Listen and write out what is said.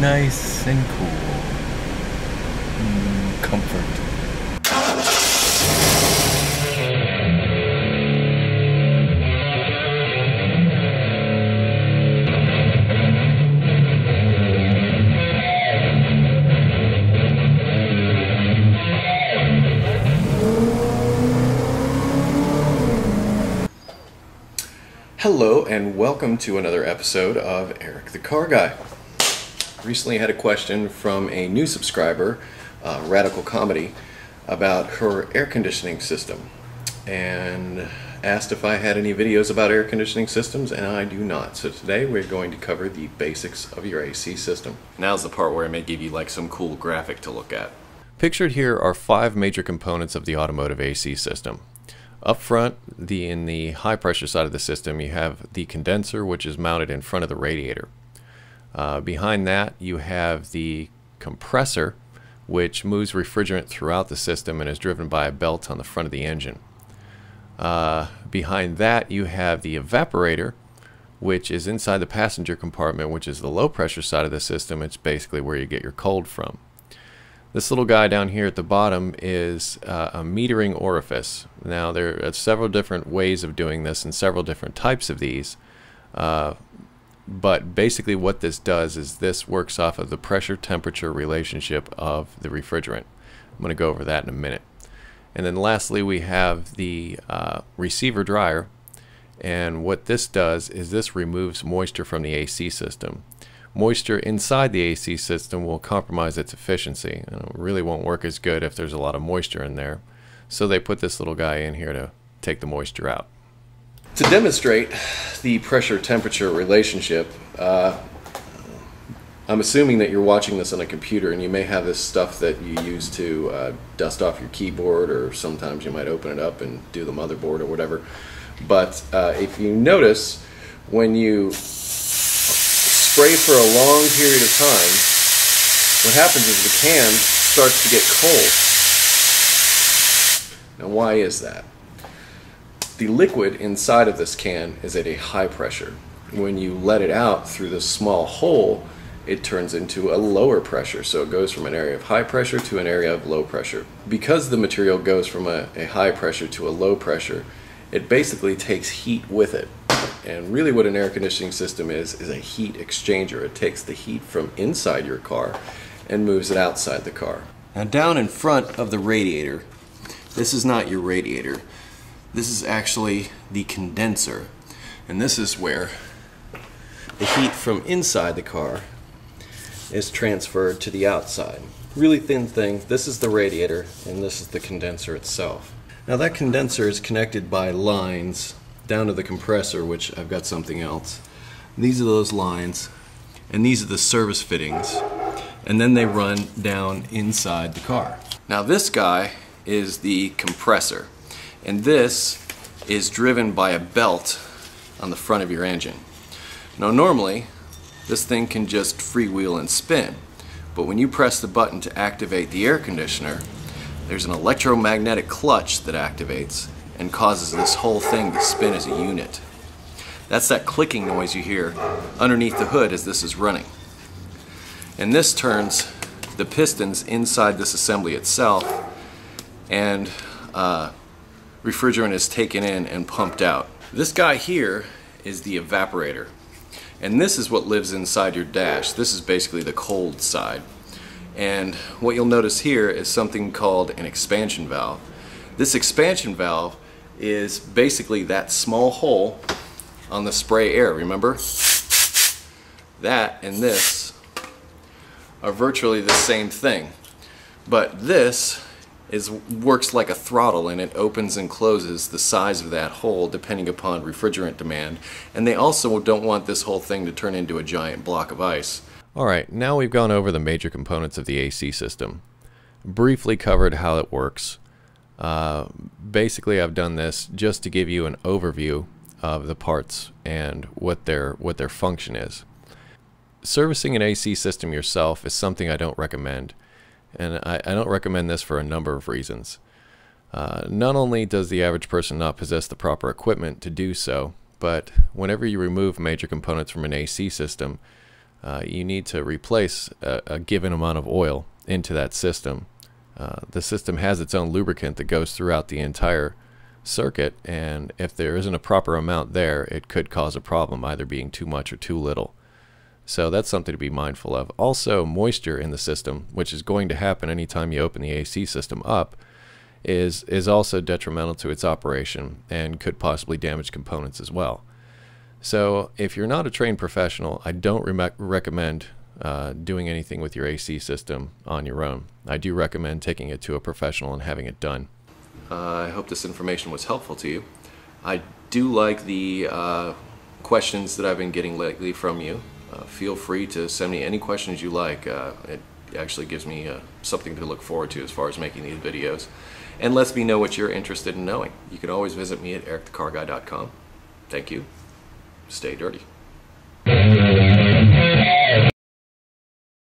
nice and cool. Comfort. Hello and welcome to another episode of Eric the Car Guy. Recently had a question from a new subscriber, Radical Comedy, about her air conditioning system, and asked if I had any videos about air conditioning systems, and I do not. So today we're going to cover the basics of your AC system. Now's the part where I may give you like some cool graphic to look at. Pictured here are five major components of the automotive AC system. Up front, in the high pressure side of the system, you have the condenser, which is mounted in front of the radiator. Behind that, you have the compressor, which moves refrigerant throughout the system and is driven by a belt on the front of the engine. Behind that, you have the evaporator, which is inside the passenger compartment, which is the low pressure side of the system. It's basically where you get your cold from. This little guy down here at the bottom is a metering orifice. Now there are several different ways of doing this and several different types of these, but basically what this does is this works off of the pressure-temperature relationship of the refrigerant. I'm going to go over that in a minute. And then lastly we have the receiver dryer, and what this does is this removes moisture from the AC system. Moisture inside the AC system will compromise its efficiency, and it really won't work as good if there's a lot of moisture in there. So they put this little guy in here to take the moisture out. To demonstrate the pressure-temperature relationship, I'm assuming that you're watching this on a computer, and you may have this stuff that you use to dust off your keyboard, or sometimes you might open it up and do the motherboard or whatever. But if you notice, when you spray for a long period of time, what happens is the can starts to get cold. Now why is that? The liquid inside of this can is at a high pressure. When you let it out through this small hole, it turns into a lower pressure, so it goes from an area of high pressure to an area of low pressure. Because the material goes from a high pressure to a low pressure, it basically takes heat with it. And really what an air conditioning system is a heat exchanger. It takes the heat from inside your car and moves it outside the car. Now down in front of the radiator, this is not your radiator. This is actually the condenser. And this is where the heat from inside the car is transferred to the outside. Really thin thing. This is the radiator and this is the condenser itself. Now that condenser is connected by lines down to the compressor, which I've got something else. These are those lines, and these are the service fittings, and then they run down inside the car. Now this guy is the compressor, and this is driven by a belt on the front of your engine. Now normally this thing can just freewheel and spin, but when you press the button to activate the air conditioner, there's an electromagnetic clutch that activates and causes this whole thing to spin as a unit. That's that clicking noise you hear underneath the hood as this is running. And this turns the pistons inside this assembly itself, and refrigerant is taken in and pumped out. This guy here is the evaporator, and this is what lives inside your dash. This is basically the cold side. And what you'll notice here is something called an expansion valve. This expansion valve is basically that small hole on the spray air, remember? That and this are virtually the same thing, but this works like a throttle, and it opens and closes the size of that hole depending upon refrigerant demand, and they also don't want this whole thing to turn into a giant block of ice. Alright, now we've gone over the major components of the AC system, briefly covered how it works. Basically I've done this just to give you an overview of the parts and what their function is. Servicing an AC system yourself is something I don't recommend, and I don't recommend this for a number of reasons. Not only does the average person not possess the proper equipment to do so, but whenever you remove major components from an AC system, you need to replace a given amount of oil into that system. The system has its own lubricant that goes throughout the entire circuit, and if there isn't a proper amount there, it could cause a problem, either being too much or too little. So that's something to be mindful of. Also, moisture in the system, which is going to happen anytime you open the AC system up, is also detrimental to its operation and could possibly damage components as well. So if you're not a trained professional, I don't recommend doing anything with your AC system on your own. I do recommend taking it to a professional and having it done. I hope this information was helpful to you. I do like the questions that I've been getting lately from you. Feel free to send me any questions you like. It actually gives me something to look forward to as far as making these videos, and lets me know what you're interested in knowing. You can always visit me at ericthecarguy.com. Thank you. Stay dirty.